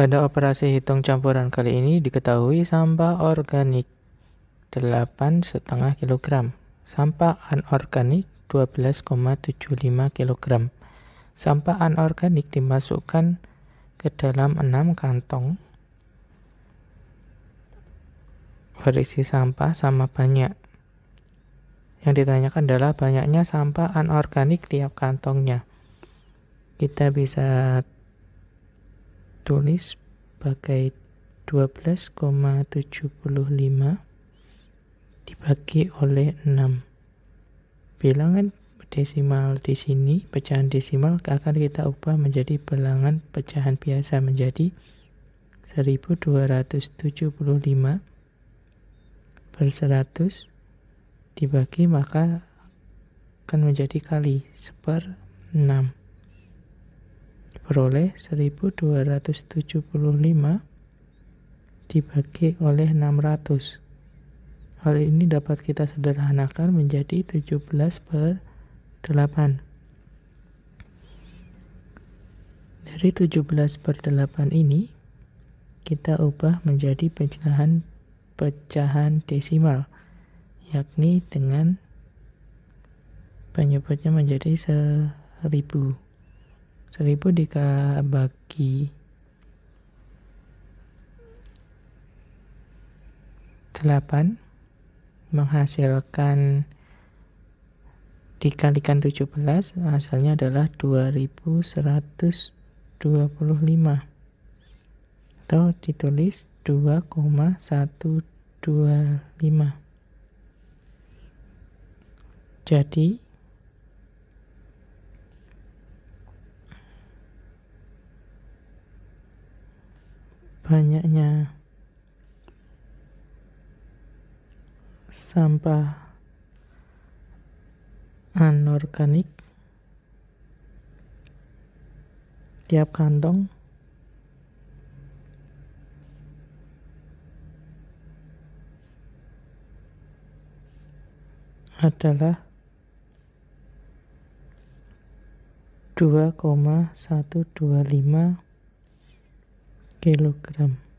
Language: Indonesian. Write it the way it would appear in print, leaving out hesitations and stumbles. Pada operasi hitung campuran kali ini diketahui sampah organik 8,5 kg, sampah anorganik 12,75 kg. Sampah anorganik dimasukkan ke dalam 6 kantong berisi sampah sama banyak. Yang ditanyakan adalah banyaknya sampah anorganik tiap kantongnya. Kita bisa tulis pakai 12,75 dibagi oleh 6. Bilangan desimal di sini, pecahan desimal akan kita ubah menjadi bilangan pecahan biasa menjadi 1275 per 100 dibagi, maka akan menjadi kali 1/6. Diperoleh 1275 dibagi oleh 600. Hal ini dapat kita sederhanakan menjadi 17/8. Dari 17/8 ini kita ubah menjadi pecahan desimal, yakni dengan penyebutnya menjadi 1000. 1000 dibagi 8 menghasilkan, dikalikan 17 hasilnya adalah 2125 atau ditulis 2,125. Jadi banyaknya sampah anorganik tiap kantong adalah 2,125 kilogram.